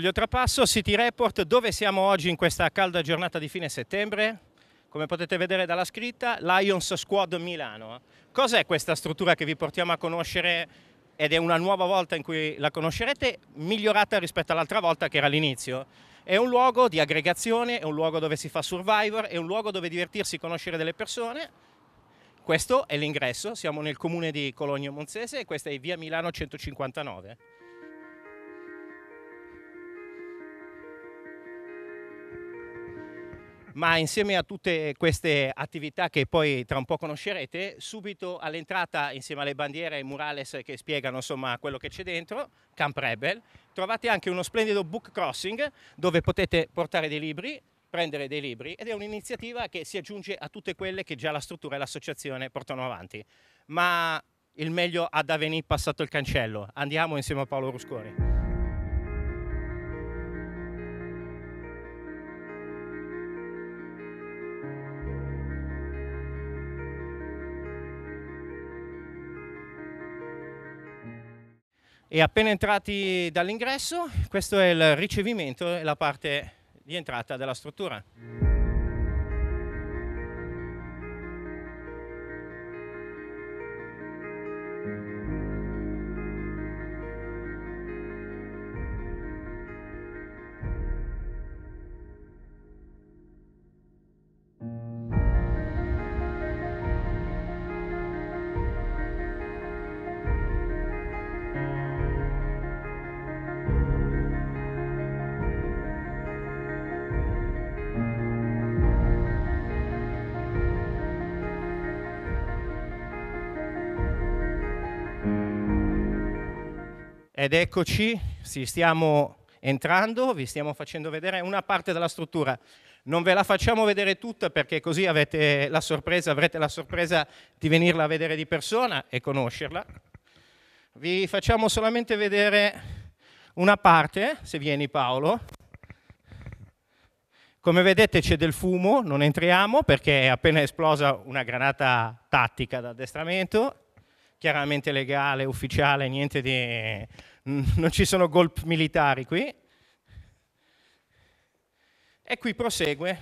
Giulio Trapasso, City Report. Dove siamo oggi in questa calda giornata di fine settembre? Come potete vedere dalla scritta, Lions Squad Milano. Cos'è questa struttura che vi portiamo a conoscere ed è una nuova volta in cui la conoscerete, migliorata rispetto all'altra volta che era all'inizio? È un luogo di aggregazione, è un luogo dove si fa survivor, è un luogo dove divertirsi, conoscere delle persone. Questo è l'ingresso, siamo nel comune di Cologno Monzese e questa è via Milano 159. Ma insieme a tutte queste attività che poi tra un po' conoscerete, subito all'entrata, insieme alle bandiere e ai murales che spiegano insomma quello che c'è dentro, Camp Rebel, trovate anche uno splendido book crossing dove potete portare dei libri, prendere dei libri, ed è un'iniziativa che si aggiunge a tutte quelle che già la struttura e l'associazione portano avanti. Ma il meglio ad avvenire passato il cancello. Andiamo insieme a Paolo Rusconi. E appena entrati dall'ingresso, questo è il ricevimento e la parte di entrata della struttura. Ed eccoci, stiamo entrando, vi stiamo facendo vedere una parte della struttura. Non ve la facciamo vedere tutta perché così avete la sorpresa, avrete la sorpresa di venirla a vedere di persona e conoscerla. Vi facciamo solamente vedere una parte, se vieni Paolo. Come vedete c'è del fumo, non entriamo perché è appena esplosa una granata tattica da addestramento. Chiaramente legale, ufficiale, niente di... non ci sono golpe militari qui. E qui prosegue.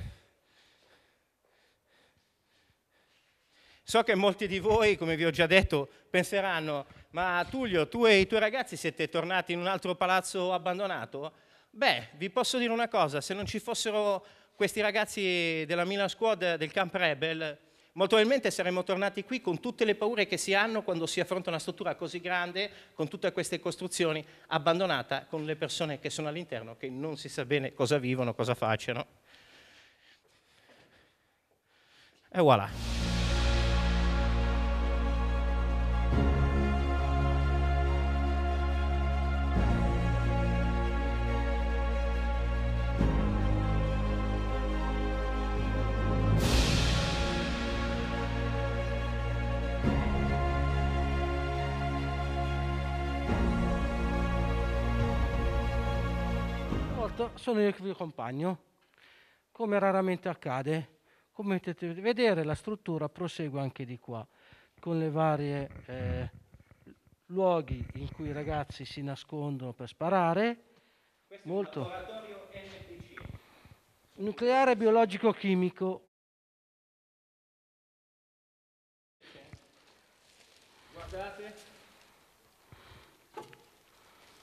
So che molti di voi, come vi ho già detto, penseranno ma Tullio, tu e i tuoi ragazzi siete tornati in un altro palazzo abbandonato? Beh, vi posso dire una cosa, se non ci fossero questi ragazzi della Lions Squad del Camp Rebel, molto probabilmente saremmo tornati qui con tutte le paure che si hanno quando si affronta una struttura così grande, con tutte queste costruzioni, abbandonata, con le persone che sono all'interno, che non si sa bene cosa vivono, cosa facciano. E voilà. Sono io che vi accompagno, come raramente accade. Come potete vedere la struttura prosegue anche di qua con le varie luoghi in cui i ragazzi si nascondono per sparare. Questo molto è un laboratorio NPC, nucleare biologico chimico. Guardate.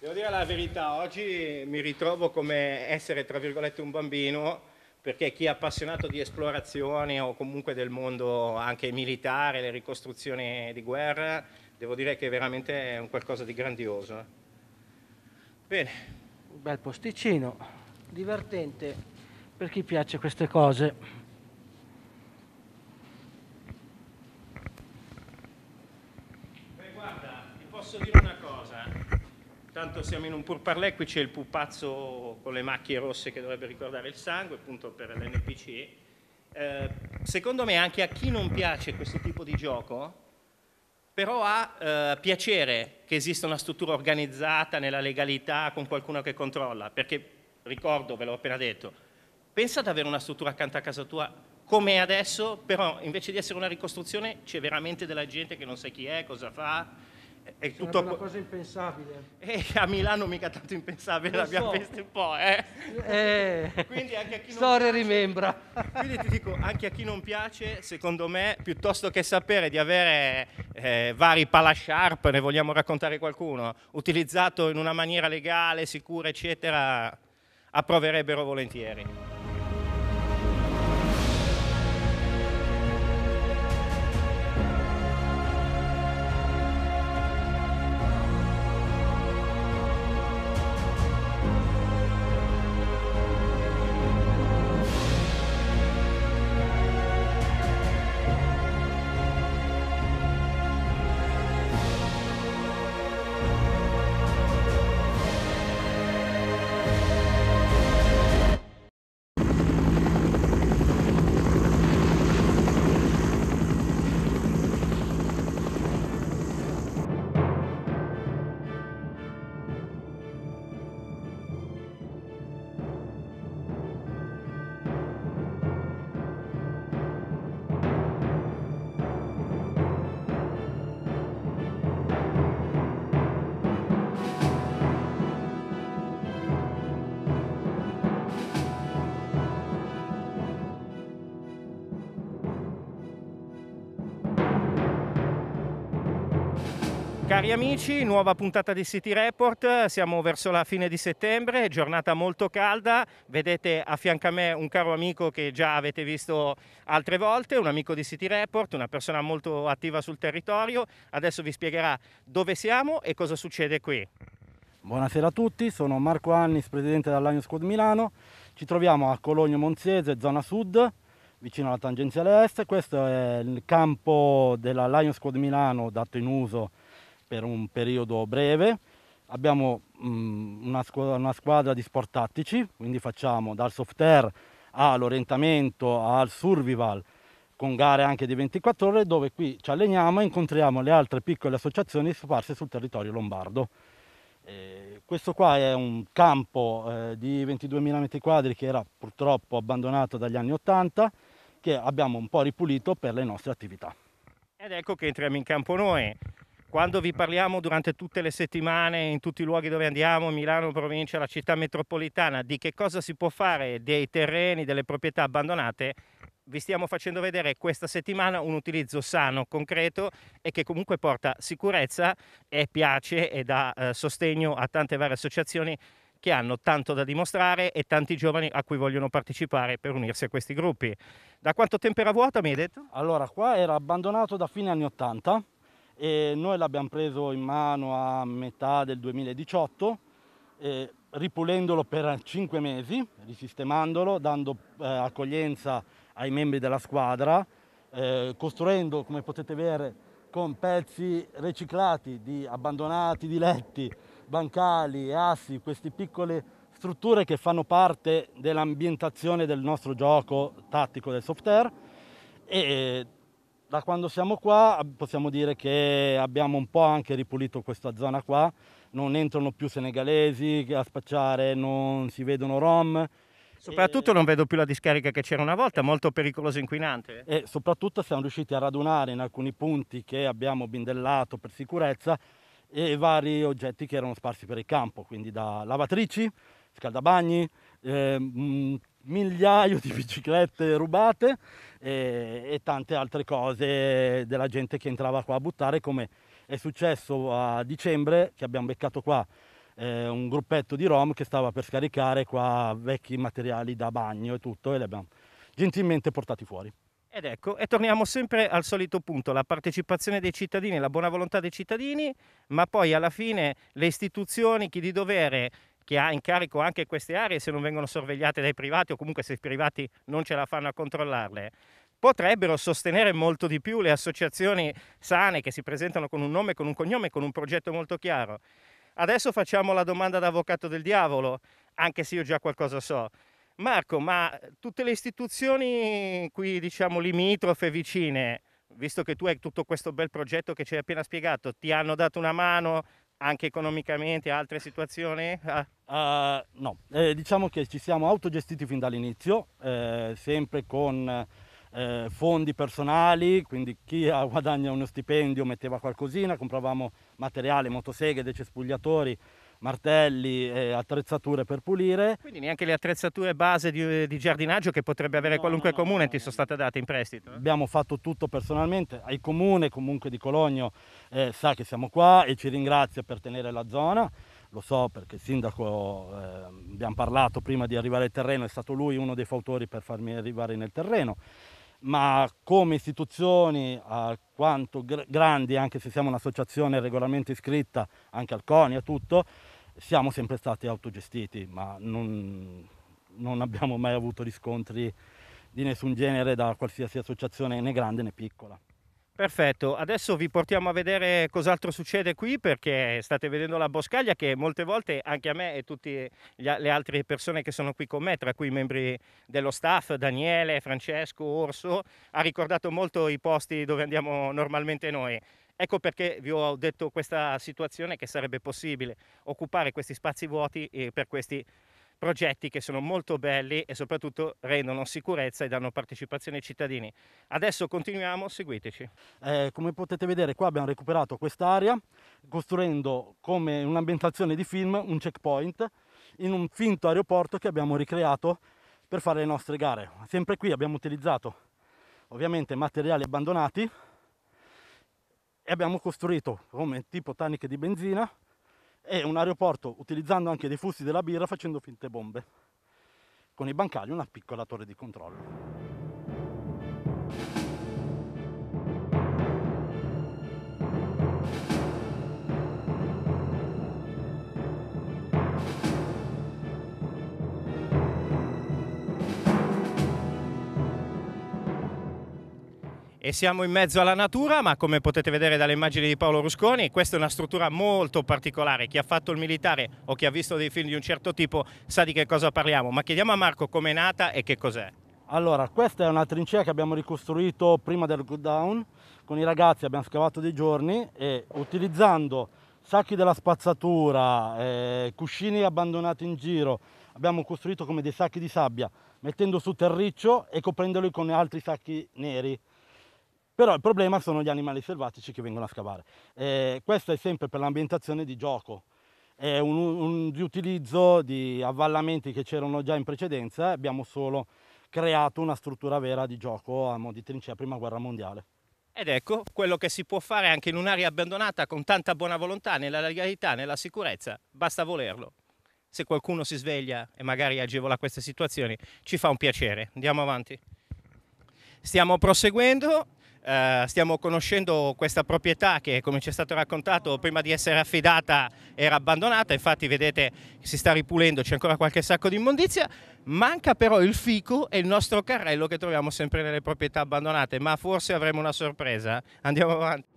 Devo dire la verità, oggi mi ritrovo come essere, tra virgolette, un bambino, perché chi è appassionato di esplorazione o comunque del mondo anche militare, le ricostruzioni di guerra, devo dire che veramente è un qualcosa di grandioso. Bene. Un bel posticino, divertente per chi piace queste cose. Beh, guarda, ti posso dire una cosa. Tanto siamo in un pourparlers, qui c'è il pupazzo con le macchie rosse che dovrebbe ricordare il sangue, appunto per l'NPC. Secondo me anche a chi non piace questo tipo di gioco, però ha piacere che esista una struttura organizzata nella legalità con qualcuno che controlla, perché, ricordo, ve l'ho appena detto, pensa ad avere una struttura accanto a casa tua come adesso, però invece di essere una ricostruzione c'è veramente della gente che non sa chi è, cosa fa, È tutto una cosa impensabile. A Milano mica tanto impensabile, l'abbiamo vista un po', Quindi anche a chi non storia piace, rimembra. Quindi ti dico, anche a chi non piace, secondo me, piuttosto che sapere di avere vari palasharp, ne vogliamo raccontare qualcuno, utilizzato in una maniera legale, sicura, eccetera, approverebbero volentieri. Cari amici, nuova puntata di City Report, siamo verso la fine di settembre, giornata molto calda, vedete a fianco a me un caro amico che già avete visto altre volte, un amico di City Report, una persona molto attiva sul territorio, adesso vi spiegherà dove siamo e cosa succede qui. Buonasera a tutti, sono Marco Annis, presidente della Lions Squad Milano, ci troviamo a Cologno Monzese, zona sud, vicino alla tangenziale est, questo è il campo della Lions Squad Milano dato in uso per un periodo breve. Abbiamo una squadra di sport tattici, quindi facciamo dal soft air all'orientamento, al survival, con gare anche di 24 ore, dove qui ci alleniamo e incontriamo le altre piccole associazioni sparse sul territorio lombardo. Questo qua è un campo di 22.000 metri quadri che era purtroppo abbandonato dagli anni 80, che abbiamo un po' ripulito per le nostre attività. Ed ecco che entriamo in campo noi. Quando vi parliamo durante tutte le settimane, in tutti i luoghi dove andiamo, Milano, provincia, la città metropolitana, di che cosa si può fare dei terreni, delle proprietà abbandonate, vi stiamo facendo vedere questa settimana un utilizzo sano, concreto e che comunque porta sicurezza e piace e dà sostegno a tante varie associazioni che hanno tanto da dimostrare e tanti giovani a cui vogliono partecipare per unirsi a questi gruppi. Da quanto tempo era vuota, mi hai detto? Allora, qua era abbandonato da fine anni 80. E noi l'abbiamo preso in mano a metà del 2018, ripulendolo per 5 mesi, risistemandolo, dando accoglienza ai membri della squadra, costruendo, come potete vedere, con pezzi reciclati di abbandonati, di letti, bancali, assi, queste piccole strutture che fanno parte dell'ambientazione del nostro gioco tattico del soft air. Da quando siamo qua possiamo dire che abbiamo un po' anche ripulito questa zona qua, non entrano più senegalesi a spacciare, non si vedono rom. Soprattutto non vedo più la discarica che c'era una volta, molto pericolosa e inquinante. E soprattutto siamo riusciti a radunare in alcuni punti che abbiamo bindellato per sicurezza e vari oggetti che erano sparsi per il campo, quindi da lavatrici, scaldabagni, migliaio di biciclette rubate e tante altre cose della gente che entrava qua a buttare, come è successo a dicembre che abbiamo beccato qua un gruppetto di rom che stava per scaricare qua vecchi materiali da bagno e tutto, e li abbiamo gentilmente portati fuori. Ed ecco, e torniamo sempre al solito punto, la partecipazione dei cittadini, la buona volontà dei cittadini, ma poi alla fine le istituzioni, chi di dovere, che ha in carico anche queste aree, se non vengono sorvegliate dai privati o comunque se i privati non ce la fanno a controllarle, potrebbero sostenere molto di più le associazioni sane che si presentano con un nome, con un cognome, con un progetto molto chiaro. Adesso facciamo la domanda da avvocato del diavolo, anche se io già qualcosa so. Marco, ma tutte le istituzioni qui, diciamo, limitrofe, vicine, visto che tu hai tutto questo bel progetto che ci hai appena spiegato, ti hanno dato una mano anche economicamente, altre situazioni? No, diciamo che ci siamo autogestiti fin dall'inizio, sempre con fondi personali, quindi chi guadagna uno stipendio metteva qualcosina, compravamo materiale, motoseghe, decespugliatori, martelli e attrezzature per pulire. Quindi neanche le attrezzature base di giardinaggio che potrebbe avere qualunque comune ti sono state date in prestito? Abbiamo fatto tutto personalmente. Il comune comunque di Cologno sa che siamo qua e ci ringrazia per tenere la zona. Lo so perché il sindaco, abbiamo parlato prima di arrivare al terreno, è stato lui uno dei fautori per farmi arrivare nel terreno. Ma come istituzioni, quanto grandi, anche se siamo un'associazione regolarmente iscritta, anche al CONI e tutto, siamo sempre stati autogestiti, ma non abbiamo mai avuto riscontri di nessun genere da qualsiasi associazione, né grande né piccola. Perfetto, adesso vi portiamo a vedere cos'altro succede qui, perché state vedendo la boscaglia che molte volte anche a me e tutte le altre persone che sono qui con me, tra cui i membri dello staff, Daniele, Francesco, Orso, ha ricordato molto i posti dove andiamo normalmente noi. Ecco perché vi ho detto questa situazione, che sarebbe possibile occupare questi spazi vuoti per questi progetti che sono molto belli e soprattutto rendono sicurezza e danno partecipazione ai cittadini. Adesso continuiamo, seguiteci. Come potete vedere, qua abbiamo recuperato quest'area costruendo, come un'ambientazione di film, un checkpoint in un finto aeroporto che abbiamo ricreato per fare le nostre gare. Sempre qui abbiamo utilizzato ovviamente materiali abbandonati e abbiamo costruito come tipo taniche di benzina e un aeroporto, utilizzando anche dei fusti della birra, facendo finte bombe, con i bancali una piccola torre di controllo. E siamo in mezzo alla natura, ma come potete vedere dalle immagini di Paolo Rusconi, questa è una struttura molto particolare. Chi ha fatto il militare o chi ha visto dei film di un certo tipo sa di che cosa parliamo, ma chiediamo a Marco com'è nata e che cos'è. Allora, questa è una trincea che abbiamo ricostruito prima del lockdown, con i ragazzi abbiamo scavato dei giorni e utilizzando sacchi della spazzatura, cuscini abbandonati in giro, abbiamo costruito come dei sacchi di sabbia, mettendo su terriccio e coprendoli con altri sacchi neri. Però il problema sono gli animali selvatici che vengono a scavare. Questo è sempre per l'ambientazione di gioco. È un riutilizzo di avvallamenti che c'erano già in precedenza, abbiamo solo creato una struttura vera di gioco a mo' di trincea prima guerra mondiale. Ed ecco quello che si può fare anche in un'area abbandonata con tanta buona volontà, nella legalità, nella sicurezza, basta volerlo. Se qualcuno si sveglia e magari agevola queste situazioni, ci fa un piacere. Andiamo avanti. Stiamo proseguendo. Stiamo conoscendo questa proprietà che, come ci è stato raccontato, prima di essere affidata era abbandonata, infatti vedete si sta ripulendo, c'è ancora qualche sacco di immondizia, manca però il fico e il nostro carrello che troviamo sempre nelle proprietà abbandonate, ma forse avremo una sorpresa. Andiamo avanti.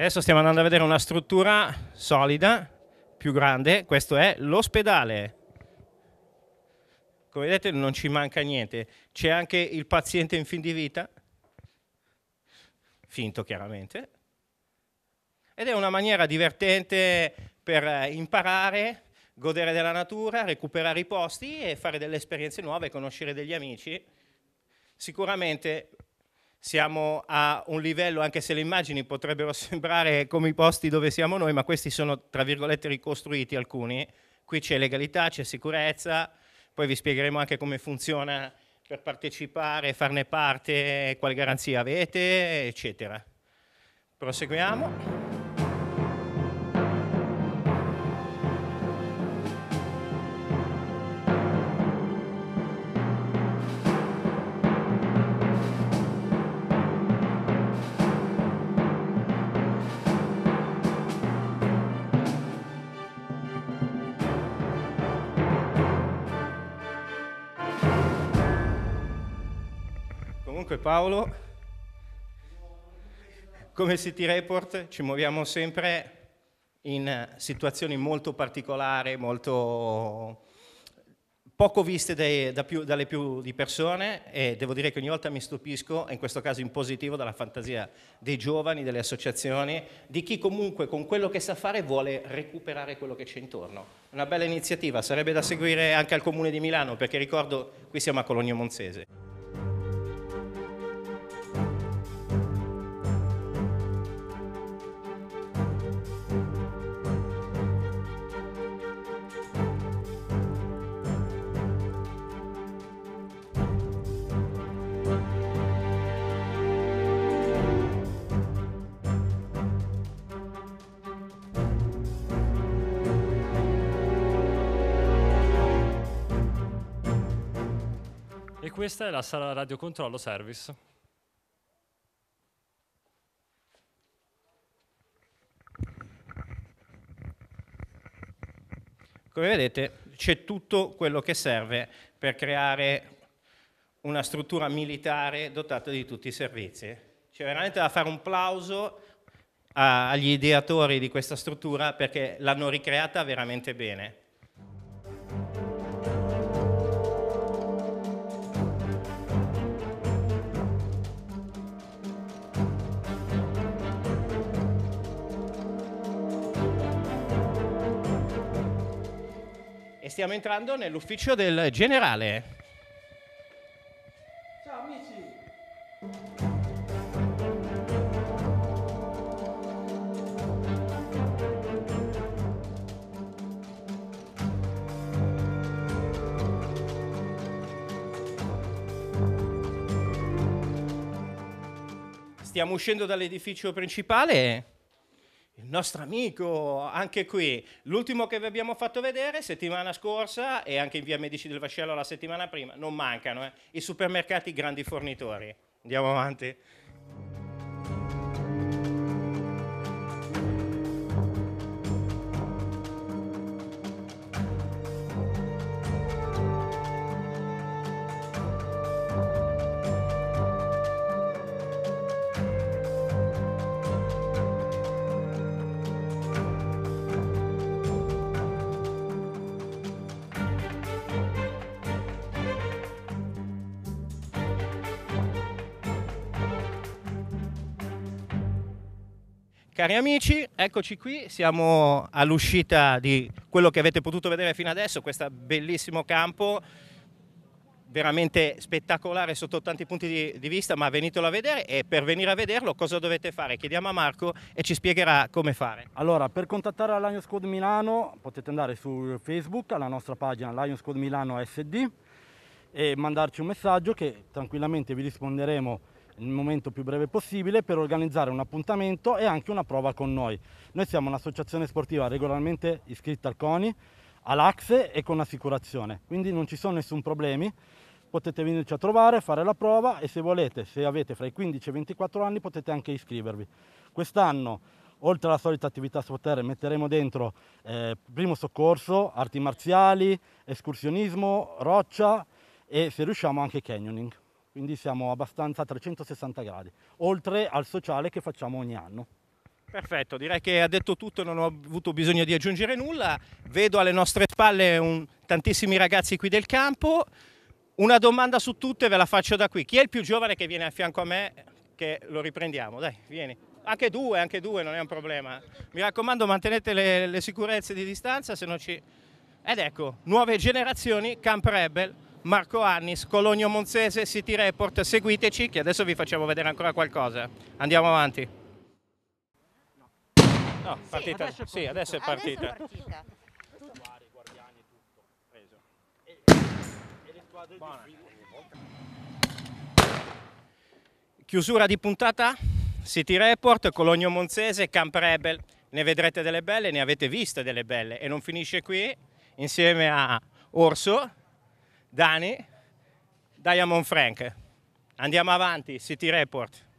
Adesso stiamo andando a vedere una struttura solida, più grande. Questo è l'ospedale. Come vedete non ci manca niente. C'è anche il paziente in fin di vita, finto chiaramente. Ed è una maniera divertente per imparare, godere della natura, recuperare i posti e fare delle esperienze nuove, conoscere degli amici. Sicuramente siamo a un livello, anche se le immagini potrebbero sembrare come i posti dove siamo noi, ma questi sono, tra virgolette, ricostruiti alcuni. Qui c'è legalità, c'è sicurezza. Poi vi spiegheremo anche come funziona per partecipare, farne parte, quale garanzia avete, eccetera. Proseguiamo. Paolo, come City Report ci muoviamo sempre in situazioni molto particolari, molto poco viste dalle più di persone, e devo dire che ogni volta mi stupisco, e in questo caso in positivo, dalla fantasia dei giovani, delle associazioni, di chi comunque con quello che sa fare vuole recuperare quello che c'è intorno. Una bella iniziativa, sarebbe da seguire anche al Comune di Milano, perché ricordo qui siamo a Cologno Monzese. Questa è la sala radiocontrollo service. Come vedete c'è tutto quello che serve per creare una struttura militare dotata di tutti i servizi. C'è veramente da fare un plauso agli ideatori di questa struttura, perché l'hanno ricreata veramente bene. Stiamo entrando nell'ufficio del generale. Ciao amici! Stiamo uscendo dall'edificio principale. Il nostro amico, anche qui, l'ultimo che vi abbiamo fatto vedere settimana scorsa, e anche in via Medici del Vascello la settimana prima, non mancano i supermercati, grandi fornitori. Andiamo avanti. Cari amici, eccoci qui, siamo all'uscita di quello che avete potuto vedere fino adesso, questo bellissimo campo, veramente spettacolare sotto tanti punti di vista, ma venitelo a vedere. E per venire a vederlo cosa dovete fare? Chiediamo a Marco e ci spiegherà come fare. Allora, per contattare la Lions Squad Milano potete andare su Facebook, alla nostra pagina Lions Squad Milano SD, e mandarci un messaggio che tranquillamente vi risponderemo nel momento più breve possibile per organizzare un appuntamento e anche una prova con noi. Noi siamo un'associazione sportiva regolarmente iscritta al CONI, all'Axe e con l'assicurazione, quindi non ci sono nessun problemi. Potete venirci a trovare, fare la prova, e se volete, se avete fra i 15 e i 24 anni, potete anche iscrivervi. Quest'anno, oltre alla solita attività sotterra, metteremo dentro primo soccorso, arti marziali, escursionismo, roccia e, se riusciamo, anche canyoning. Quindi siamo abbastanza a 360 gradi, oltre al sociale che facciamo ogni anno. Perfetto, direi che ha detto tutto e non ho avuto bisogno di aggiungere nulla. Vedo alle nostre spalle tantissimi ragazzi qui del campo. Una domanda su tutte ve la faccio da qui. Chi è il più giovane che viene a fianco a me? Che lo riprendiamo, dai, vieni. Anche due, non è un problema. Mi raccomando, mantenete le sicurezze di distanza, se no ci... Ed ecco, nuove generazioni, Camp Rebel, Marco Annis, Cologno Monzese, City Report, seguiteci che adesso vi facciamo vedere ancora qualcosa. Andiamo avanti. No, partita. Sì, adesso è partita. Adesso è partita. Chiusura di puntata, City Report, Cologno Monzese, Camp Rebel. Ne vedrete delle belle, ne avete viste delle belle e non finisce qui, insieme a Orso, Dani, Diamond Frank. Andiamo avanti, City Report.